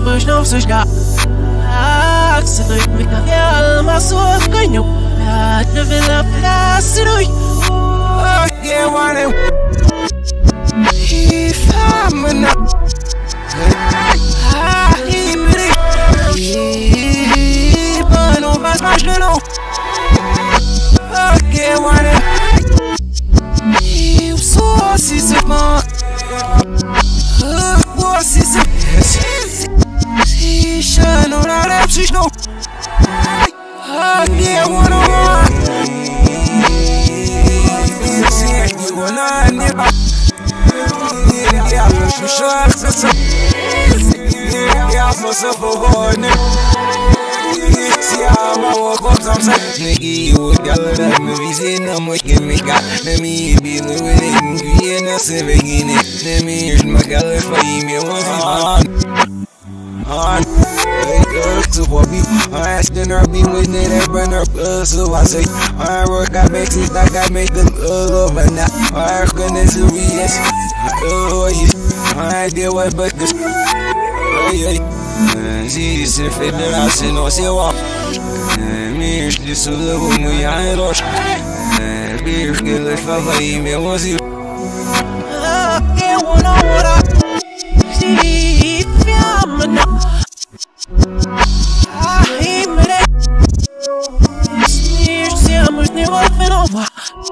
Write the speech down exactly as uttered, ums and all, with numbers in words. mas não se escapa. Se não me caia, alma sua canhão. A devela pra cirui. Oh, yeah, one and if I'm enough. Ah, e me e não faz mais de novo. Oh, yeah, one and eu sou assim, seu irmão. Eu sou I know that I'm just no. I get one on one. You wanna never. Yeah, I'm just sure I'm just. Yeah, I'm just a boy. Yeah, I'm a walk up some stuff. You got that movies in the much give me got. Let me be the winning. You ain't nothing beginning. Let me use my color for me. On, on. To what we I ask and I be with it and burn up uh, so I say I work I make it like I make them uh over now I gonna do yes oh yeah I deal with but this see se federal se não se walk me esli solo como я rosh me esli fava e me ozi eu não ora se fiamma não. Ah, e me deixe. Nós somos de volta.